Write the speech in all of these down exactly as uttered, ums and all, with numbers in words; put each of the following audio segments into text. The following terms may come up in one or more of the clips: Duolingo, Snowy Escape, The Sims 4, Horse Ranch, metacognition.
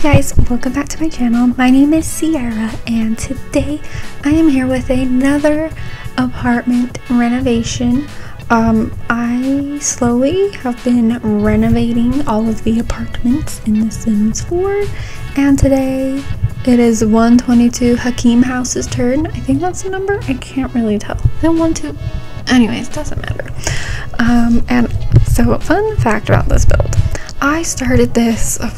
Hey guys, welcome back to my channel. My name is Sierra and today I am here with another apartment renovation. Um, I slowly have been renovating all of the apartments in The Sims four and today it is one twenty-two Hakim House's turn. I think that's the number? I can't really tell. Then one two. Anyways, doesn't matter. Um, and so fun fact about this build. I started this uh,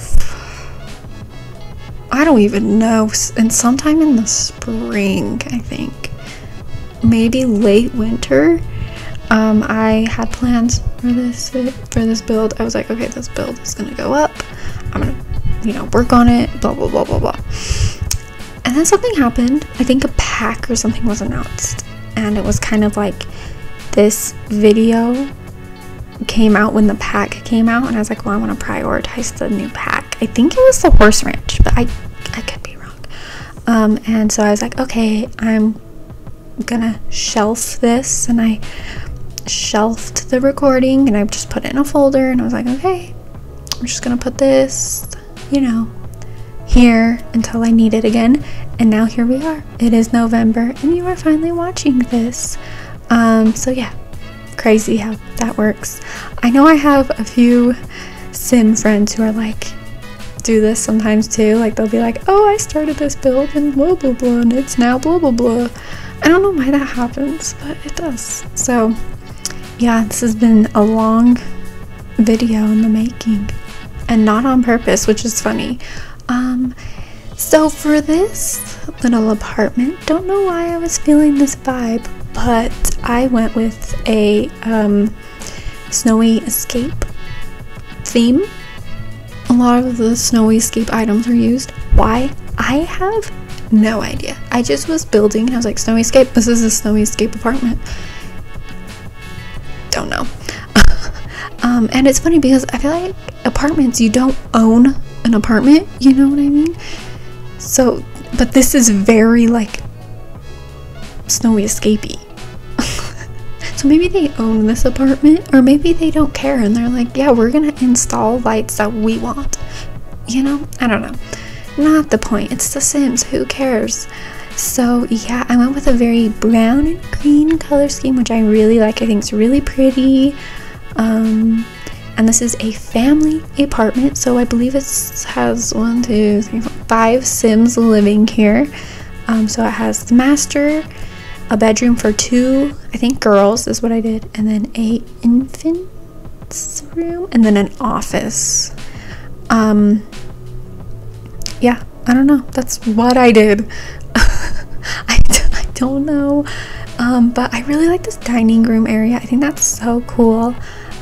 I don't even know, and sometime in the spring, I think, maybe late winter, um, I had plans for this for this build. I was like, okay, this build is gonna go up. I'm gonna, you know, work on it. Blah blah blah blah blah. And then something happened. I think a pack or something was announced, and it was kind of like this video came out when the pack came out, and I was like, well, I want to prioritize the new pack. I think it was the Horse Ranch, but I I could be wrong. Um, and so I was like, okay, I'm gonna shelf this, and I shelved the recording, and I just put it in a folder, and I was like, okay, I'm just gonna put this, you know, here until I need it again. And now here we are. It is November, and you are finally watching this. Um, so yeah, crazy how that works. I know I have a few Sim friends who are like, do this sometimes too, like they'll be like, oh, I started this build and blah blah blah and it's now blah blah blah. I don't know why that happens, but it does. So yeah, this has been a long video in the making and not on purpose, which is funny. Um so for this little apartment, don't know why I was feeling this vibe, but I went with a um Snowy Escape theme. A lot of the Snowy Escape items were used. Why? I have no idea. I just was building and I was like, Snowy Escape, this is a Snowy Escape apartment. Don't know. um, and it's funny because I feel like apartments, you don't own an apartment, you know what I mean? So, but this is very like Snowy Escape-y. So maybe they own this apartment, or maybe they don't care and they're like, yeah, we're gonna install lights that we want, you know? I don't know. Not the point. It's The Sims. Who cares? So yeah, I went with a very brown and green color scheme, which I really like. I think it's really pretty. Um, and this is a family apartment, so I believe it has one, two, three, four, five Sims living here. Um, so it has the master, a bedroom for two, I think, girls is what I did, and then a infant's room, and then an office. Um, yeah, I don't know. That's what I did. I, d I don't know. Um, but I really like this dining room area. I think that's so cool.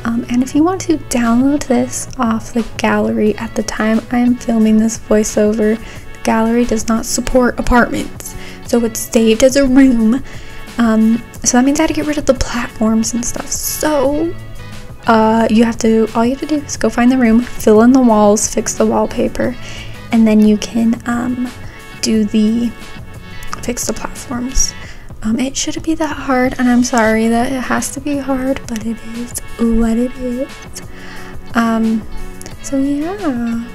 Um, and if you want to download this off the gallery, at the time I am filming this voiceover, the gallery does not support apartments. So it's saved as a room, um, so that means I had to get rid of the platforms and stuff. So uh, you have to, all you have to do is go find the room, fill in the walls, fix the wallpaper, and then you can um, do the, fix the platforms. Um, it shouldn't be that hard, and I'm sorry that it has to be hard, but it is what it is. Um, so yeah,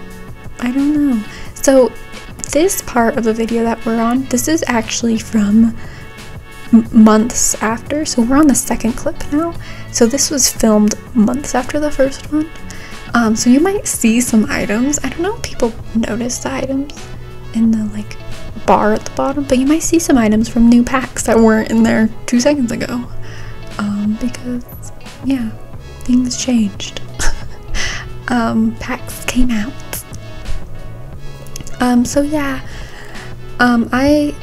I don't know. So this part of the video that we're on, this is actually from months after, so we're on the second clip now. So this was filmed months after the first one. Um, so you might see some items. I don't know if people notice the items in the like bar at the bottom, but you might see some items from new packs that weren't in there two seconds ago. Um, because yeah, things changed. um, packs came out. Um, so yeah, um, I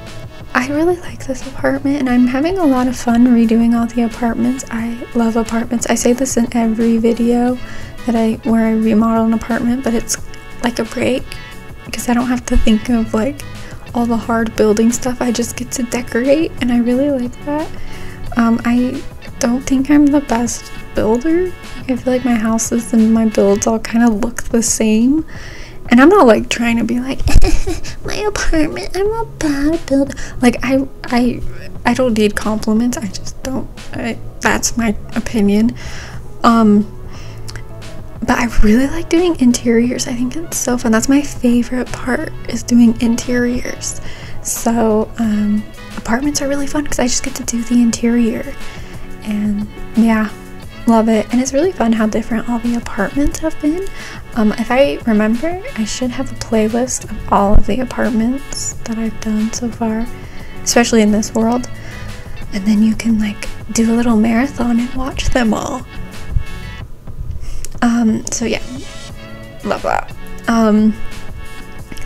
I really like this apartment and I'm having a lot of fun redoing all the apartments. I love apartments. I say this in every video that I where I remodel an apartment, but it's like a break because I don't have to think of like all the hard building stuff. I just get to decorate and I really like that. Um, I don't think I'm the best builder. I feel like my houses and my builds all kind of look the same. And I'm not like trying to be like my apartment, I'm a bad builder. Like I I I don't need compliments. I just don't I, that's my opinion. Um But I really like doing interiors. I think it's so fun. That's my favorite part, is doing interiors. So um, apartments are really fun because I just get to do the interior. And yeah, love it. And it's really fun how different all the apartments have been. Um, if I remember, I should have a playlist of all of the apartments that I've done so far, especially in this world. And then you can like do a little marathon and watch them all. Um, so yeah, love that. Um,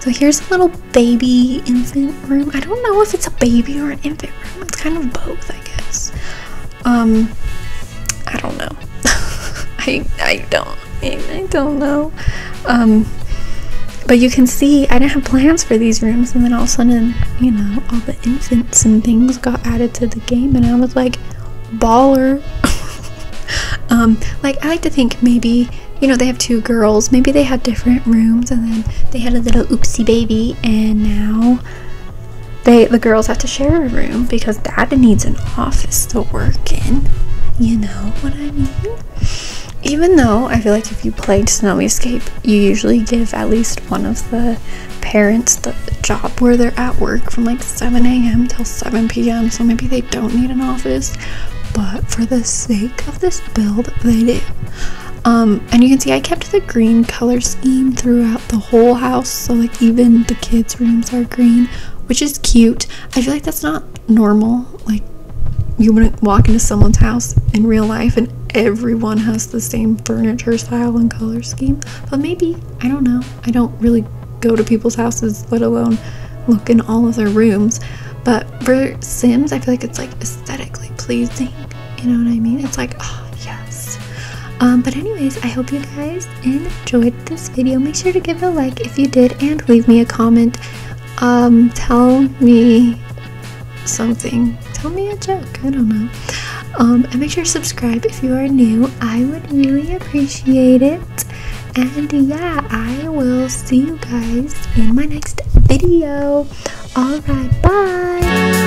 so here's a little baby infant room. I don't know if it's a baby or an infant room. It's kind of both, I guess. Um, I don't know. I, I don't, I don't know. Um, but you can see, I didn't have plans for these rooms, and then all of a sudden, you know, all the infants and things got added to the game, and I was like, baller. Um, like, I like to think maybe, you know, they have two girls, maybe they had different rooms, and then they had a little oopsie baby, and now they, the girls have to share a room because dad needs an office to work in, you know what I mean? Even though I feel like if you played Snowy Escape, you usually give at least one of the parents the job where they're at work from like seven A M till seven P M, so maybe they don't need an office. But for the sake of this build, they do. Um, and you can see I kept the green color scheme throughout the whole house. So like even the kids' rooms are green, which is cute. I feel like that's not normal. Like you wouldn't walk into someone's house in real life and everyone has the same furniture style and color scheme. But maybe, I don't know. I don't really go to people's houses, let alone look in all of their rooms. But for Sims, I feel like it's like aesthetically pleasing, you know what I mean? It's like, oh yes. Um, but anyways, I hope you guys enjoyed this video. Make sure to give it a like if you did, and leave me a comment. Um, tell me something. Tell me a joke, I don't know. Um, and make sure to subscribe if you are new. I would really appreciate it. And yeah, I will see you guys in my next video. All right, bye.